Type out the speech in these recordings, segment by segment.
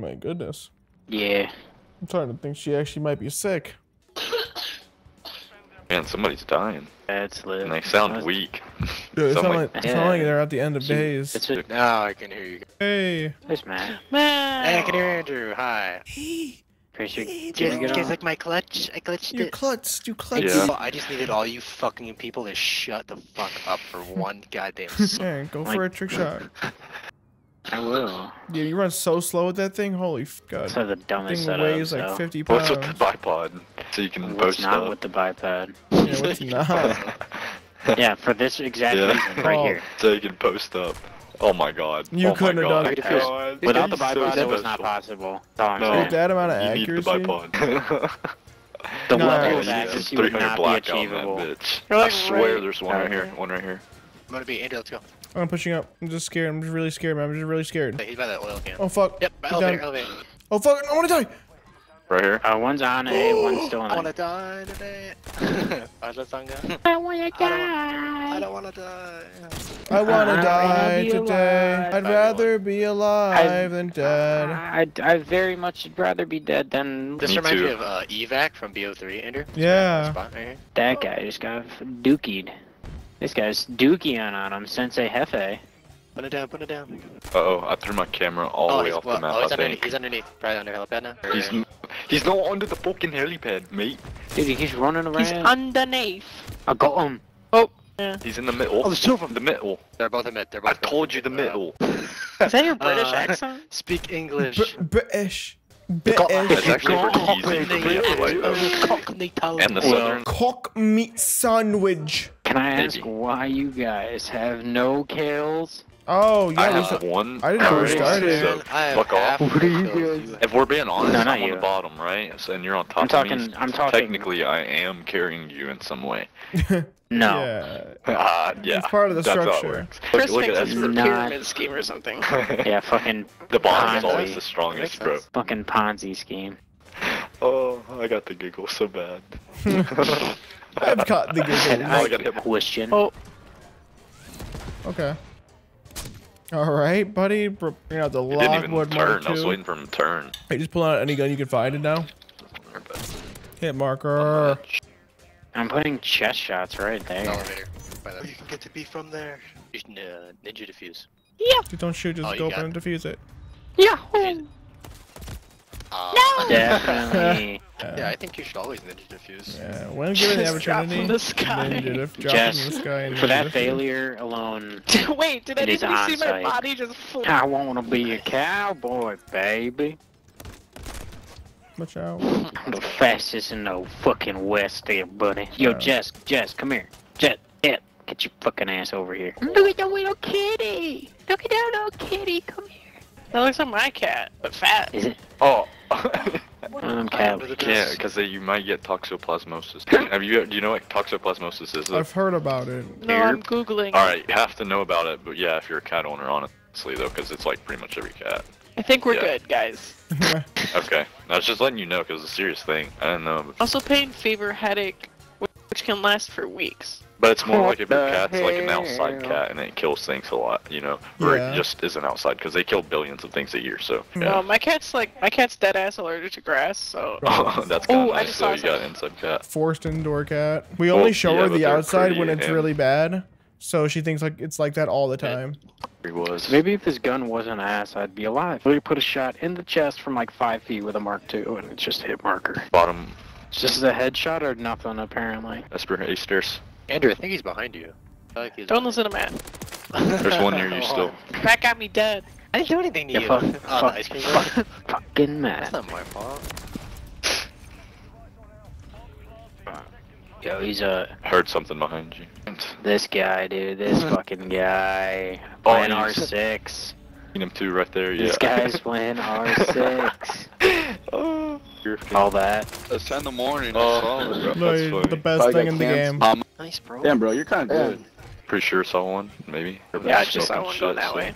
My goodness. Yeah. I'm starting to think she actually might be sick. Man, somebody's dying. That's lit. And they sound weak. Dude, it's not like they're at the end of days. Now I can hear you. Hey. There's Matt. Matt! Hey, I can hear Andrew. Hi. Hey. Hey, you guys like my clutch? I clutched it. You clutched. You clutched. Yeah. I just needed all you fucking people to shut the fuck up for one goddamn second. Go for a trick shot. I will. Yeah, you run so slow with that thing. Holy god. That's the dumbest setup. Weighs like 50 pounds. What's with the bipod? So you can post stuff. Not with the bipod. Yeah, what's not? Yeah, for this exact reason right here. So you can post up. Oh my god. You couldn't have done it. Without the bipod, it was not possible. No. With that amount of accuracy? You need the bipod. The level of accuracy would not be achievable. I swear there's one right here. One right here. I'm gonna be Andy, let's go. I'm pushing up. I'm just scared. I'm just really scared, man. I'm just really scared. He's by that oil can. Oh fuck. Yep, elevator, elevator. Oh fuck, I wanna die! Right here. One's on A, one's still on A. I wanna die today. How's that song go? I wanna die. I don't wanna die. I wanna die today. I'd rather be alive than dead. I very much would rather be dead than... This reminds me of Evac from BO3, Andrew. Yeah. That guy just got dookied. This guy's dookie on him, Sensei Hefe. Put it down, put it down. Uh-oh, I threw my camera all the way off the map, I think. He's underneath, probably under helipad now. He's not under the fucking helipad, mate. Dude, he's running around. He's underneath. I got him. Oh. Yeah. He's in the middle. Oh, there's two of them. The middle. They're both in mid. They're both I told you the middle. Is that your British accent? Speak English. British. It's actually pretty easy. Cockney toast. And the southern. Cock meat sandwich. Can I ask why you guys have no kills? Oh, yeah. I have one. I didn't know we started. So fuck off. If we're being honest, I'm on the bottom, right? So, and you're on top of me. I'm talking. Technically, I am carrying you in some way. No. Yeah. Yeah. It's part of the structure. Chris thinks it's a pyramid scheme or something. Yeah, fucking. The bottom is always the strongest, bro. Fucking Ponzi scheme. Oh, I got the giggle so bad. I've caught the giggle. I got a question. Oh. Okay. Alright, buddy. You're gonna have to logwood marker 2. I was waiting for him to turn. Hey, just pull out any gun you can find it now. Hit marker. I'm putting chest shots right there. Elevator. You can get to B from there. You should ninja defuse. Yeah. You don't shoot, just go up and defuse it. Yeah. No! Definitely. Yeah, I think you should always ninja defuse. Yeah, when given the opportunity, from the sky. Just for that failure alone. Wait, did anybody see my body just flip? I wanna be a cowboy, baby. Watch out. I'm the fastest in the fucking west there, buddy. Yo, Jess, come here. Jess, get your fucking ass over here. Look at that little kitty! Look at that little kitty, come here. That looks like my cat, but fat. Is it? Oh. I'm cat. Yeah, because you might get toxoplasmosis. Do you know what toxoplasmosis is? I've heard about it. No, I'm Googling. Alright, you have to know about it, but yeah, if you're a cat owner, honestly, though, because it's like pretty much every cat. I think we're good, guys. Okay. I was just letting you know, because it's a serious thing. I didn't know. Also pain, fever, headache, which can last for weeks. But it's more like if your cat's like an outside cat and it kills things a lot, you know, or it just isn't outside because they kill billions of things a year. So no, my cat's dead ass allergic to grass. So that's kind of nice. So you got inside cat, forced indoor cat. We only show her the outside when it's really bad, so she thinks like it's like that all the time. Maybe if this gun wasn't ass, I'd be alive. We put a shot in the chest from like 5 feet with a Mark II, and it's just a hit marker. Bottom. It's just a headshot or nothing apparently. Esper, A stairs. Andrew, I think he's behind you. Don't listen to Matt. There's one near you still. Matt got me dead. I didn't do anything to you. Fucking Matt. That's not my fault. Yo, he's heard something behind you. This guy, dude. This fucking guy. Playing R6. Seen him too right there, yeah. This guy's playing R6. Oh. All that. It's in the morning. That's the best thing in the game. Nice, bro. Damn, bro, you're kind of good. Pretty sure saw one, maybe. Yeah, I just saw one go that way.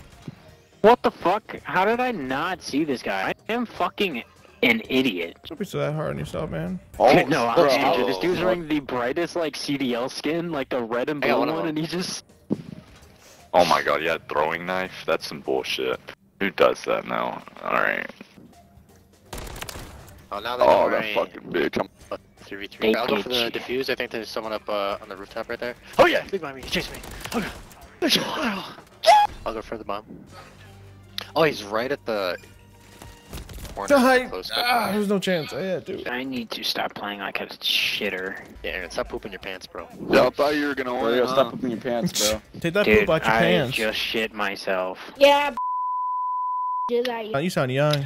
What the fuck? How did I not see this guy? I am fucking an idiot. Don't be so that hard on yourself, man. Oh, no, I'm this dude's wearing the brightest, like, CDL skin, like the red and blue one, and he just... Oh my god, yeah, throwing knife? That's some bullshit. Who does that now? Alright. Oh, now oh, that fucking bitch. I'm 3v3. I'll go for the defuse. I think there's someone up on the rooftop right there. Oh yeah, he's behind me. He's chasing me. Oh, no. I'll go for the bomb. Oh, he's right at the corner. Ah, there's no chance. Oh, yeah, dude. I need to stop playing like a shitter. Yeah, Aaron, stop pooping your pants, bro. Yeah, I thought you were gonna order. Stop pooping your pants, bro. Take that poop out your pants. Dude, I just shit myself. Yeah. You sound young.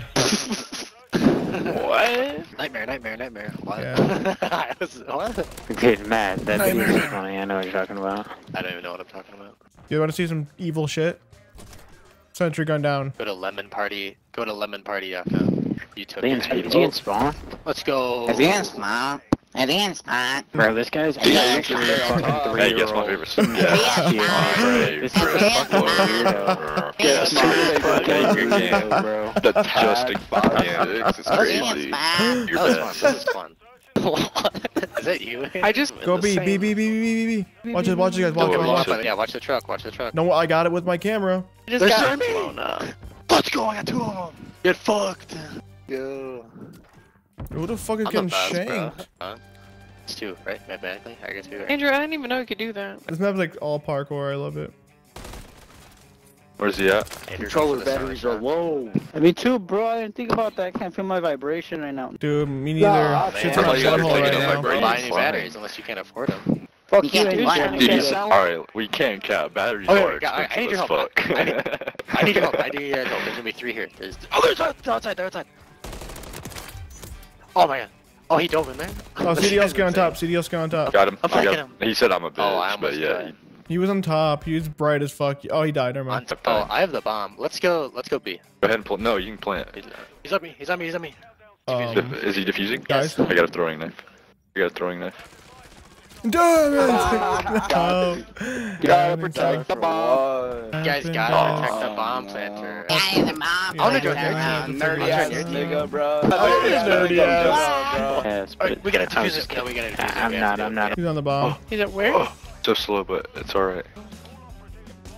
What? Nightmare. What? Yeah. What? Dude, Matt, that nightmare. Dude is funny. I know what you're talking about. I don't even know what I'm talking about. You want to see some evil shit? Sentry gun down. Go to Lemon Party. Go to Lemon Party after you took it. Is he in spawn? Let's go. Is he in spawn? Bro, this guy's actually a fucking 3-year-old. This is a fucking weirdo. Yes, bro. The testing politics is crazy. This is fun. Is that you? I just go B. Watch you guys. Watch it. Yeah, watch the truck. No, I got it with my camera. Just got me. Let's go. I got 2 of them. Get fucked. Yo. Who the fuck is getting shanked? It's 2, right? Mathematically, I guess 2. Right? Andrew, I didn't even know you could do that. This map's like all parkour. I love it. Where's he at? Controller batteries are low. Me too, bro. I didn't think about that. I can't feel my vibration right now. Dude, me neither. Shit's like a butthole right now. We're buying batteries unless you can't afford them. Fuck you, dude. Alright, we can't cap. Batteries are expensive. I need your help. I need your help. There's gonna be 3 here. Oh, there's outside. They're outside. Oh my god. Oh, he dove in there? Oh, CDL's going on top. Got him. I got him. He said I'm a bitch, but yeah. Died. He was on top. He was bright as fuck. Oh, he died. Never mind. Oh, I have the bomb. Let's go. Let's go B. Go ahead and pull. No, you can plant. He's on me. Is he defusing? Guys, I got a throwing knife. Gotta protect the bomb. Guys, gotta protect the bomb planter. I'm gonna go nerdy ass nigga, bro. Nerdy ass. We gotta defuse this guy. I'm not. He's on the bomb. He's at where? So slow, but it's alright.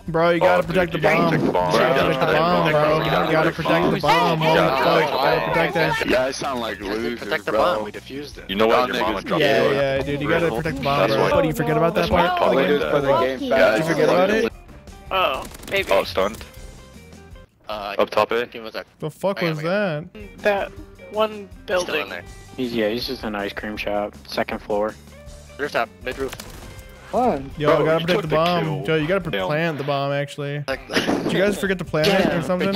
Bro, you gotta protect the bomb. You gotta protect the bomb, bro. You gotta protect the bomb. You gotta protect that. You guys sound like losers, bro. Protect the bomb. We defused it. You know what? Yeah, dude. You gotta protect the bomb, bro. What, do you forget about that part? Did you forget about it? Oh, maybe. Oh, stunned. Up top A. The fuck was that? That one building. Yeah, he's just an ice cream shop. 2nd floor. Rooftop. Mid roof. Fun. Yo, bro, gotta protect the bomb. Yo, you gotta plant the bomb, actually. Did you guys forget to plant it or something?